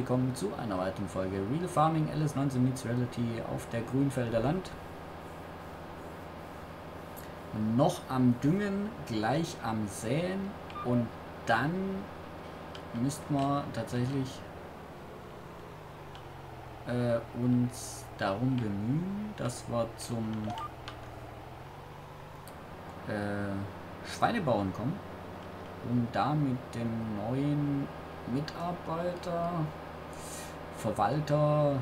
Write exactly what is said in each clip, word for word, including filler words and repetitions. willkommen zu einer weiteren Folge Real Farming L S neunzehn meets Reality auf der Grünfelder Land. Noch am Düngen, gleich am Säen und dann müssten wir tatsächlich äh, uns darum bemühen, dass wir zum äh, Schweinebauen kommen, um da mit dem neuen Mitarbeiter, Verwalter,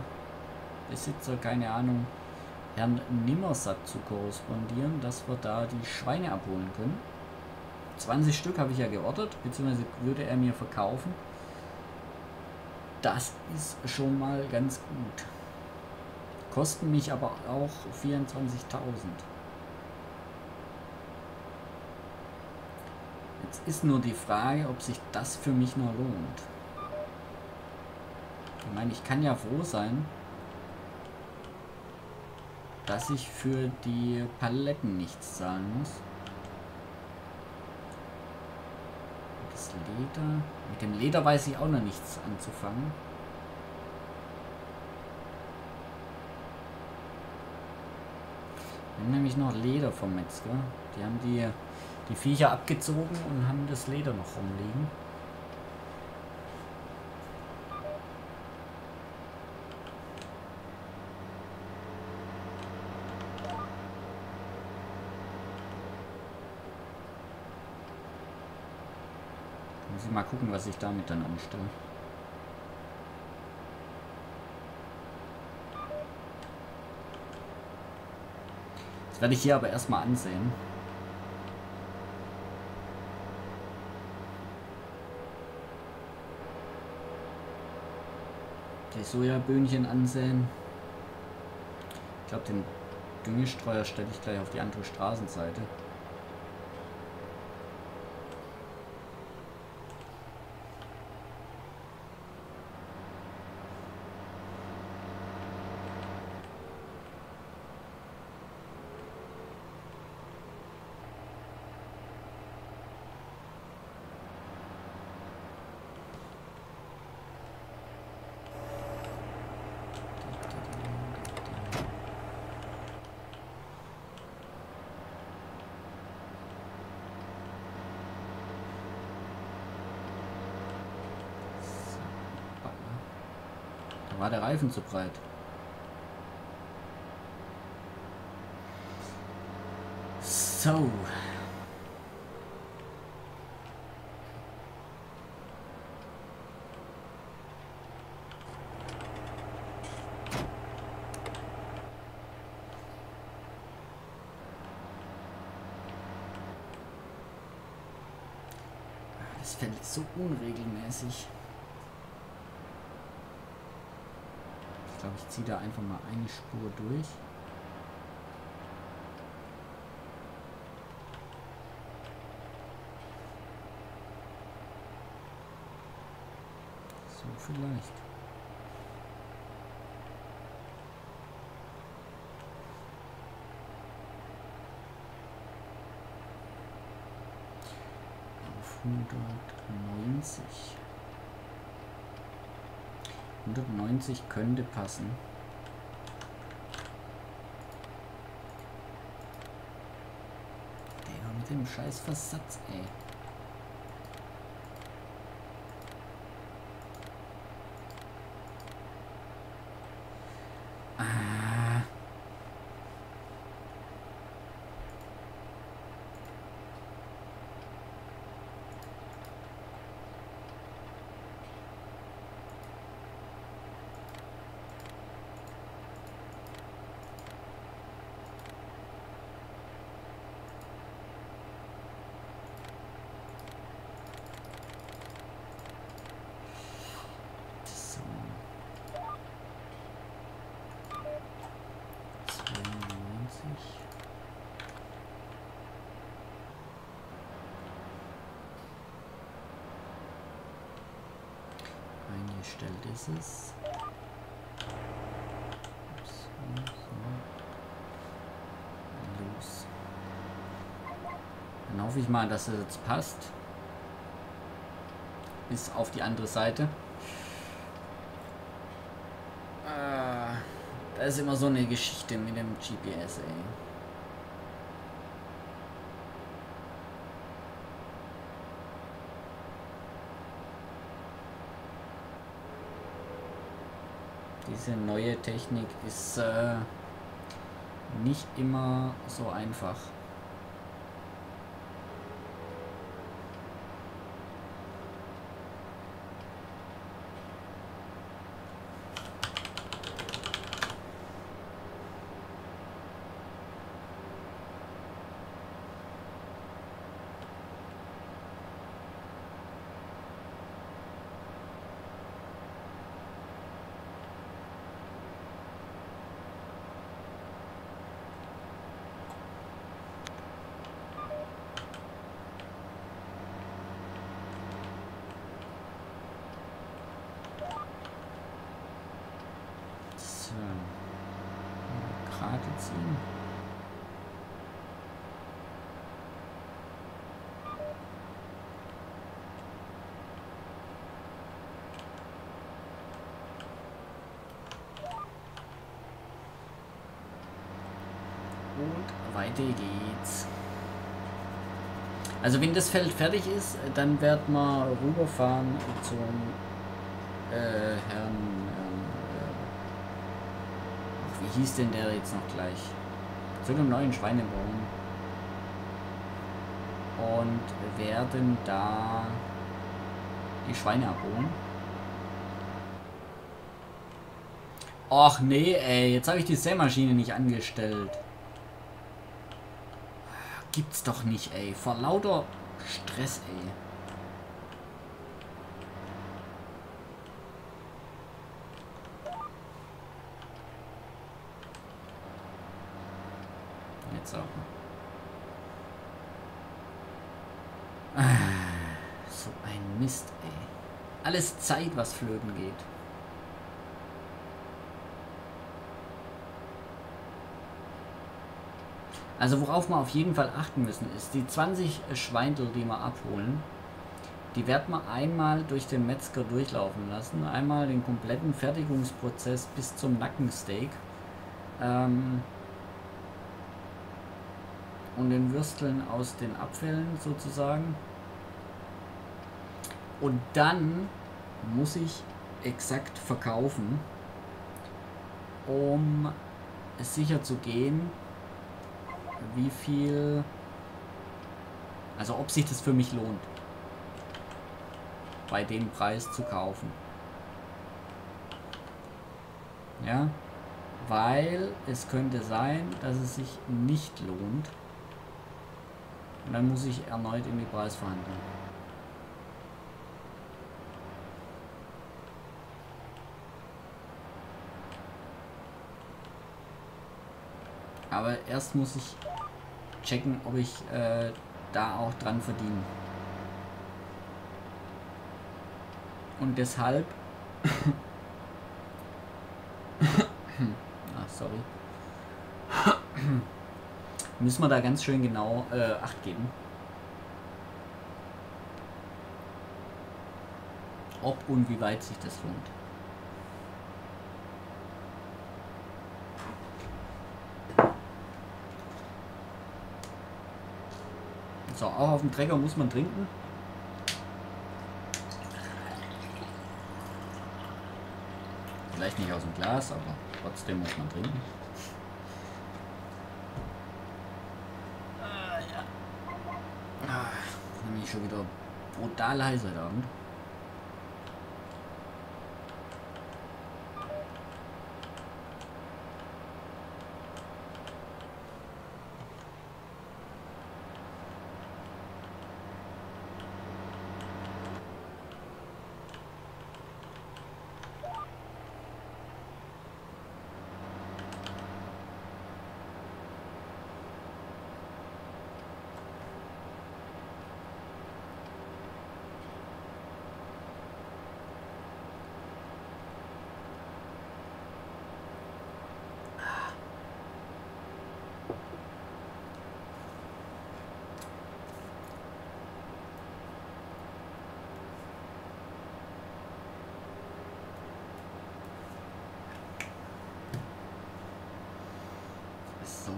Besitzer, keine Ahnung, Herrn Nimmersack zu korrespondieren, dass wir da die Schweine abholen können. zwanzig Stück habe ich ja geordert, beziehungsweise würde er mir verkaufen. Das ist schon mal ganz gut. Kosten mich aber auch vierundzwanzigtausend. Jetzt ist nur die Frage, ob sich das für mich noch lohnt. Ich meine, ich kann ja froh sein, dass ich für die Paletten nichts zahlen muss. Das Leder. Mit dem Leder weiß ich auch noch nichts anzufangen. Wir haben nämlich noch Leder vom Metzger. Die haben die... die Viecher abgezogen und haben das Leder noch rumliegen. Muss ich mal gucken, was ich damit dann anstelle. Das werde ich hier aber erstmal ansehen. Die Sojaböhnchen ansehen. Ich glaube, den Düngestreuer stelle ich gleich auf die andere Straßenseite. War der Reifen zu breit? So. Das fällt so unregelmäßig. Ich glaube, ich ziehe da einfach mal eine Spur durch. So vielleicht. Auf hundertneunzig. hundertneunzig könnte passen. Der mit dem scheiß Versatz, ey. Ah. Eingestellt ist es. So, so. Los. Dann hoffe ich mal, dass es jetzt passt. Bis auf die andere Seite. ist immer so eine Geschichte mit dem G P S, ey. Diese neue Technik ist äh, nicht immer so einfach. Und weiter geht's. Also wenn das Feld fertig ist, dann wird man rüberfahren zum äh, Herrn... Wie hieß denn der jetzt noch gleich? Zu dem neuen Schweinebauern. Und werden da die Schweine abholen. Och nee, ey, jetzt habe ich die Sämaschine nicht angestellt. Gibt's doch nicht, ey. Vor lauter Stress, ey. So. Ah, so ein Mist, ey. Alles Zeit, was flöten geht. Also worauf wir auf jeden Fall achten müssen, ist die zwanzig Schweindel, die wir abholen, die werden wir einmal durch den Metzger durchlaufen lassen. Einmal den kompletten Fertigungsprozess bis zum Nackensteak. Ähm... Und den Würsteln aus den Abfällen sozusagen. Und dann muss ich exakt verkaufen, um sicher zu gehen, wie viel, also ob sich das für mich lohnt, bei dem Preis zu kaufen. Ja, weil es könnte sein, dass es sich nicht lohnt. Und dann muss ich erneut in die Preisverhandlung. Aber erst muss ich checken, ob ich äh, da auch dran verdiene. Und deshalb... Ach, sorry. Müssen wir da ganz schön genau äh, Acht geben. Ob und wie weit sich das lohnt. So, auch auf dem Trecker muss man trinken. Vielleicht nicht aus dem Glas, aber trotzdem muss man trinken. Schon wieder brutal heiß heute Abend. So.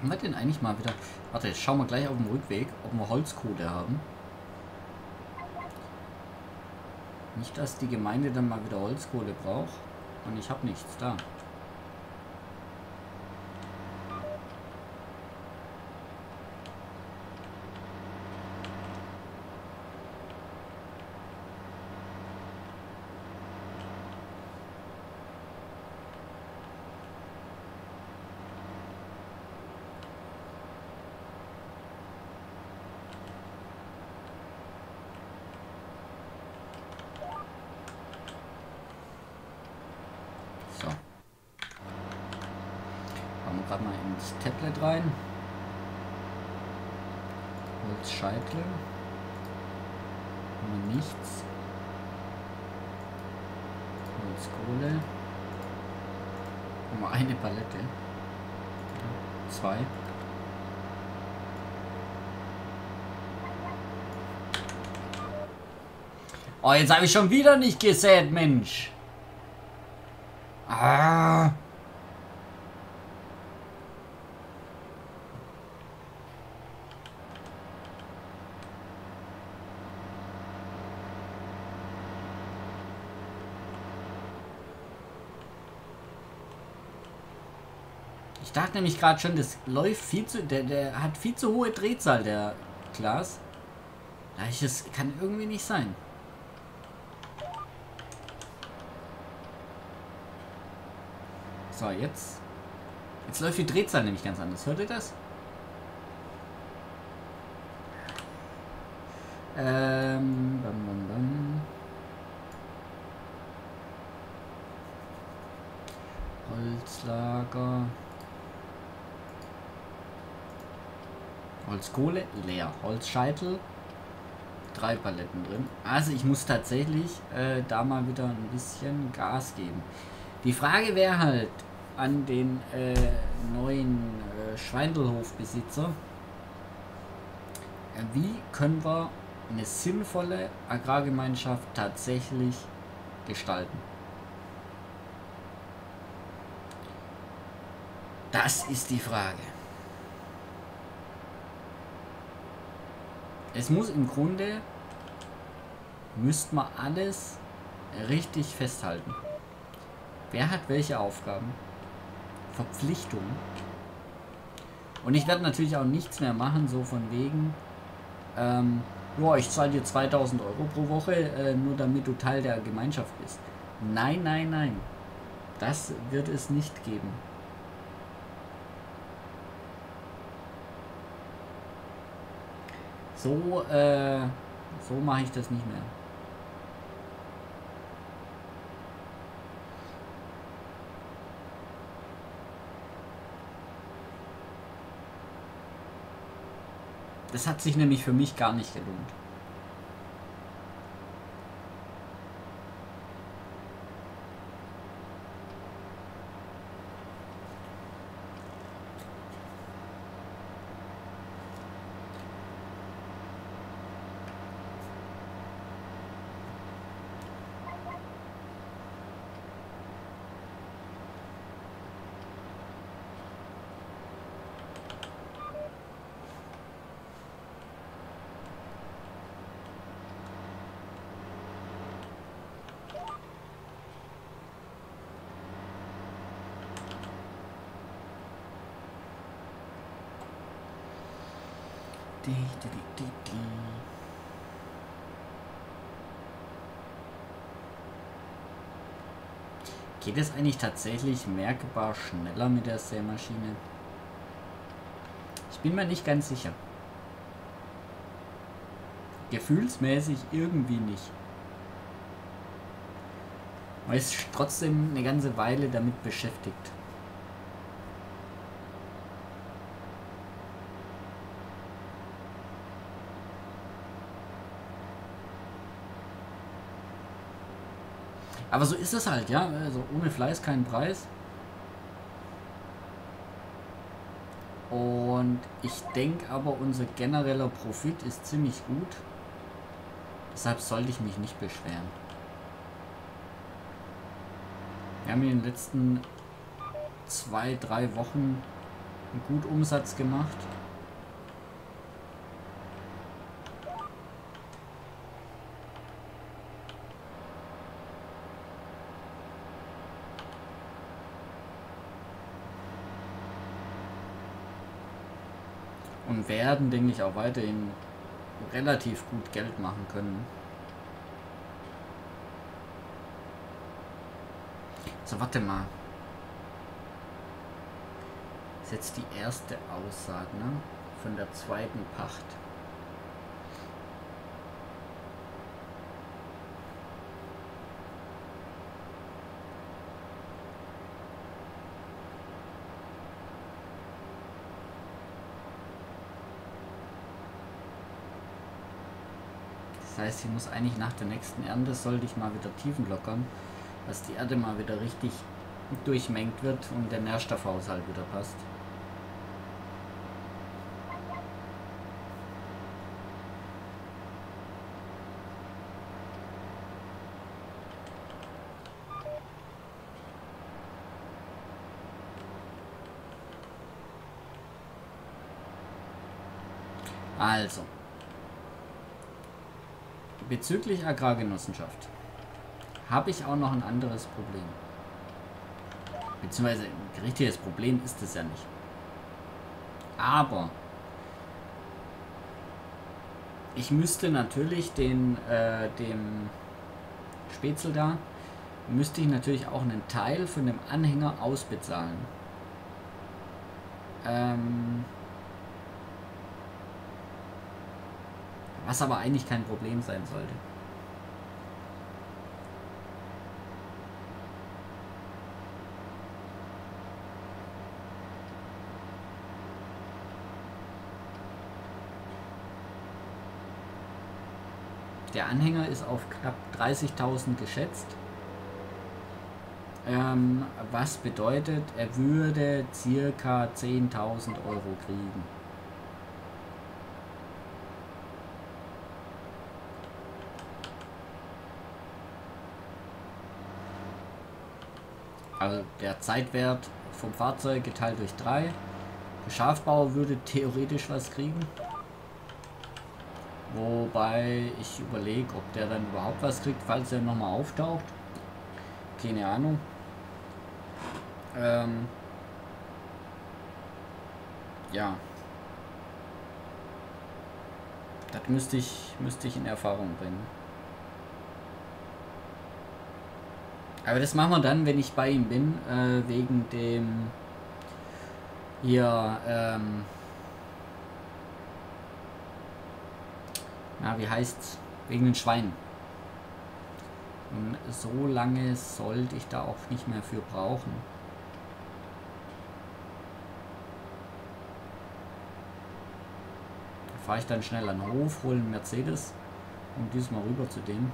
Haben wir denn eigentlich mal wieder... Warte, jetzt schauen wir gleich auf dem Rückweg, ob wir Holzkohle haben. Nicht, dass die Gemeinde dann mal wieder Holzkohle braucht. Und ich habe nichts da. Gerade mal ins Tablet rein. Holzscheitel. Und nichts. Holzkohle. Und mal eine Palette. Zwei. Oh, jetzt habe ich schon wieder nicht gesät, Mensch. Ah. Ich dachte nämlich gerade schon, das läuft viel zu... Der, der hat viel zu hohe Drehzahl, der Glas. Das kann irgendwie nicht sein. So, jetzt... Jetzt läuft die Drehzahl nämlich ganz anders. Hört ihr das? Ähm... Bam, bam, bam. Holzlager... Holzkohle, leer. Holzscheitel, drei Paletten drin. Also ich muss tatsächlich äh, da mal wieder ein bisschen Gas geben. Die Frage wäre halt an den äh, neuen äh, Schweindelhofbesitzer, äh, wie können wir eine sinnvolle Agrargemeinschaft tatsächlich gestalten? Das ist die Frage. Es muss im Grunde, müsste man alles richtig festhalten. Wer hat welche Aufgaben? Verpflichtungen. Und ich werde natürlich auch nichts mehr machen, so von wegen, ähm, ja, ich zahle dir zweitausend Euro pro Woche, äh, nur damit du Teil der Gemeinschaft bist. Nein, nein, nein. Das wird es nicht geben. So, äh, so mache ich das nicht mehr. Das hat sich nämlich für mich gar nicht gelohnt. Die, die, die, die, die. Geht es eigentlich tatsächlich merkbar schneller mit der Sämaschine? Ich bin mir nicht ganz sicher. Gefühlsmäßig irgendwie nicht. Man ist trotzdem eine ganze Weile damit beschäftigt. Aber so ist es halt, ja. Also ohne Fleiß kein Preis. Und ich denke aber, unser genereller Profit ist ziemlich gut. Deshalb sollte ich mich nicht beschweren. Wir haben in den letzten zwei, drei Wochen einen guten Umsatz gemacht. Und werden, denke ich, auch weiterhin relativ gut Geld machen können. So, warte mal. Das ist jetzt die erste Aussage, ne? Von der zweiten Pacht. Das heißt, ich muss eigentlich nach der nächsten Ernte, sollte ich mal wieder Tiefen lockern, dass die Erde mal wieder richtig durchmengt wird und der Nährstoffhaushalt wieder passt. Also. Bezüglich Agrargenossenschaft habe ich auch noch ein anderes Problem. Beziehungsweise ein richtiges Problem ist es ja nicht. Aber ich müsste natürlich den äh, dem Spätzle da, müsste ich natürlich auch einen Teil von dem Anhänger ausbezahlen. Ähm... Was aber eigentlich kein Problem sein sollte. Der Anhänger ist auf knapp dreißigtausend geschätzt. Ähm, was bedeutet, er würde circa zehntausend Euro kriegen. Also der Zeitwert vom Fahrzeug geteilt durch drei. Der Schafbauer würde theoretisch was kriegen. Wobei ich überlege, ob der dann überhaupt was kriegt, falls er nochmal auftaucht. Keine Ahnung. Ähm ja. Das müsste ich, müsste ich in Erfahrung bringen. Aber das machen wir dann, wenn ich bei ihm bin, äh, wegen dem hier, ähm, na, wie heißt's? Wegen den Schweinen. Und so lange sollte ich da auch nicht mehr für brauchen. Da fahre ich dann schnell an den Hof, hole einen Mercedes und diesmal rüber zu dem.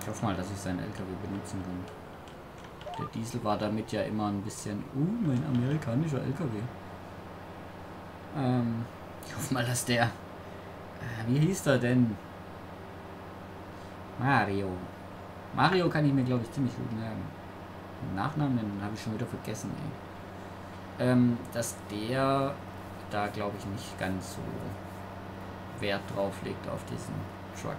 Ich hoffe mal, dass ich seinen L K W benutzen kann. Der Diesel war damit ja immer ein bisschen... Uh, mein amerikanischer L K W. Ähm, ich hoffe mal, dass der... Wie hieß der denn? Mario. Mario kann ich mir, glaube ich, ziemlich gut merken. Den Nachnamen, den habe ich schon wieder vergessen, ey. Ähm, dass der da, glaube ich, nicht ganz so Wert drauf legt auf diesen Truck.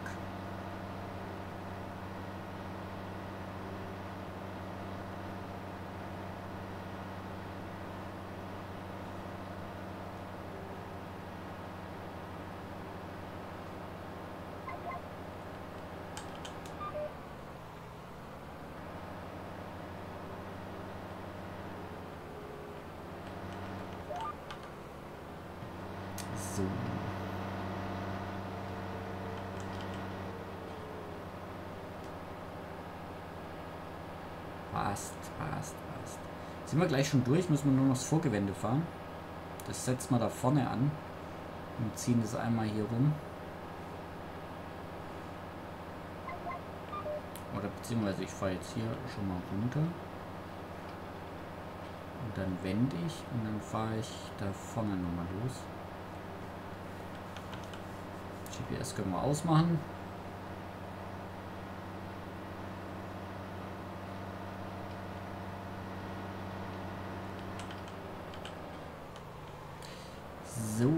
Passt, passt, passt. Sind wir gleich schon durch, müssen wir nur noch das Vorgewende fahren. Das setzen wir da vorne an und ziehen das einmal hier rum. Oder beziehungsweise ich fahre jetzt hier schon mal runter. Und dann wende ich und dann fahre ich da vorne nochmal los. G P S können wir ausmachen. So.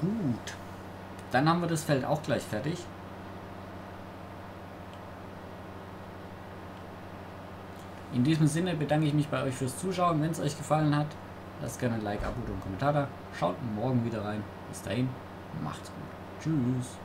Gut. Dann haben wir das Feld auch gleich fertig. In diesem Sinne bedanke ich mich bei euch fürs Zuschauen. Wenn es euch gefallen hat, lasst gerne ein Like, Abo und einen Kommentar da. Schaut morgen wieder rein. Bis dahin, macht's gut. Tschüss.